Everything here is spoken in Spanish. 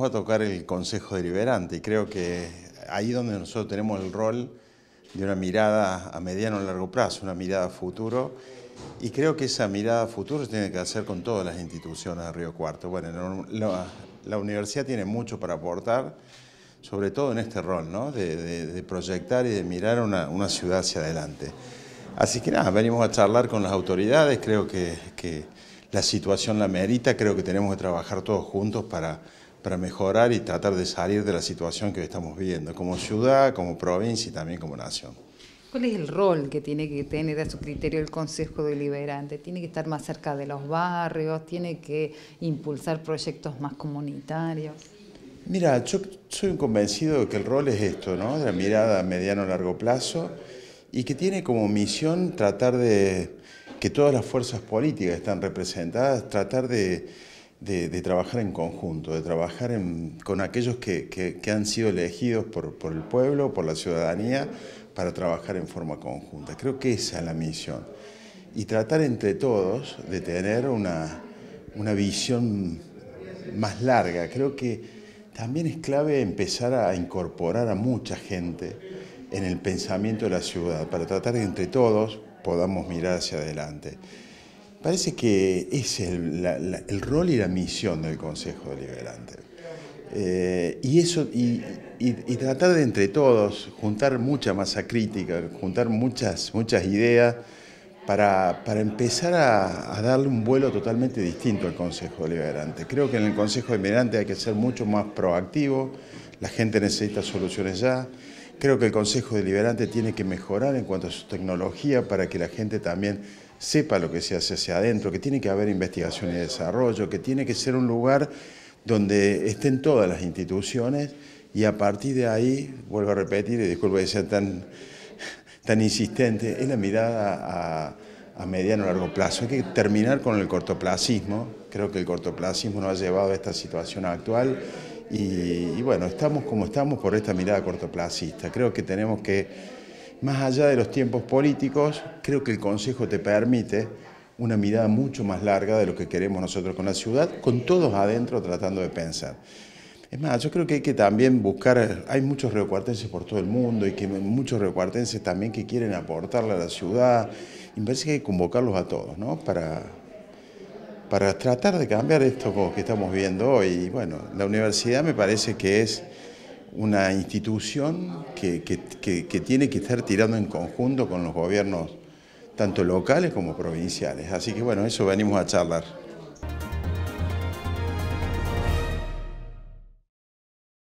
Nos va a tocar el Consejo Deliberante y creo que ahí es donde nosotros tenemos el rol de una mirada a mediano o largo plazo, una mirada a futuro, y creo que esa mirada a futuro se tiene que hacer con todas las instituciones de Río Cuarto. Bueno, la universidad tiene mucho para aportar, sobre todo en este rol, ¿no? de proyectar y de mirar una ciudad hacia adelante. Así que nada, venimos a charlar con las autoridades, creo que la situación la merita, creo que tenemos que trabajar todos juntos para mejorar y tratar de salir de la situación que hoy estamos viviendo, como ciudad, como provincia y también como nación. ¿Cuál es el rol que tiene que tener a su criterio el Consejo Deliberante? ¿Tiene que estar más cerca de los barrios? ¿Tiene que impulsar proyectos más comunitarios? Mira, yo soy un convencido de que el rol es esto, ¿no? De la mirada a mediano a largo plazo, y que tiene como misión tratar de que todas las fuerzas políticas están representadas, tratar de trabajar en conjunto, de trabajar con aquellos que han sido elegidos por el pueblo, por la ciudadanía, para trabajar en forma conjunta. Creo que esa es la misión. Y tratar entre todos de tener una visión más larga. Creo que también es clave empezar a incorporar a mucha gente en el pensamiento de la ciudad, para tratar que entre todos podamos mirar hacia adelante. Parece que ese es el rol y la misión del Consejo Deliberante. Y tratar de entre todos juntar mucha masa crítica, juntar muchas ideas para empezar a darle un vuelo totalmente distinto al Consejo Deliberante. Creo que en el Consejo Deliberante hay que ser mucho más proactivo, la gente necesita soluciones ya. Creo que el Consejo Deliberante tiene que mejorar en cuanto a su tecnología para que la gente también sepa lo que se hace hacia adentro, que tiene que haber investigación y desarrollo, que tiene que ser un lugar donde estén todas las instituciones y a partir de ahí, vuelvo a repetir, y disculpe que sea tan insistente, es la mirada a mediano o largo plazo. Hay que terminar con el cortoplacismo, creo que el cortoplacismo nos ha llevado a esta situación actual. Y bueno, estamos como estamos por esta mirada cortoplacista. Creo que tenemos que, más allá de los tiempos políticos, creo que el Consejo te permite una mirada mucho más larga de lo que queremos nosotros con la ciudad, con todos adentro tratando de pensar. Es más, yo creo que hay que también buscar, hay muchos riocuartenses por todo el mundo y que muchos riocuartenses también que quieren aportarle a la ciudad, y me parece que hay que convocarlos a todos, ¿no? Para tratar de cambiar esto que estamos viendo hoy. Y bueno, la universidad me parece que es una institución que tiene que estar tirando en conjunto con los gobiernos tanto locales como provinciales. Así que bueno, eso venimos a charlar.